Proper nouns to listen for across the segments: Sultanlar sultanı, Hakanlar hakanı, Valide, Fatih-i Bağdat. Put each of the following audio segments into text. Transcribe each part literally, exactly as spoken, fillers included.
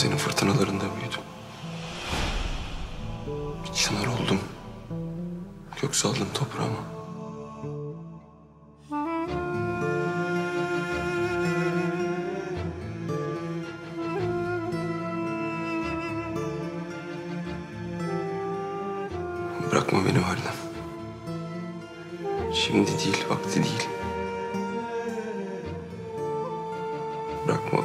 Senin fırtınalarında büyüdüm. Bir çınar oldum. Kök saldım toprağıma. Bırakma beni validem. Şimdi değil, vakti değil. Bırakma.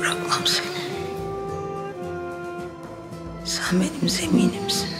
Bırakmam seni. Sen benim zeminimsin.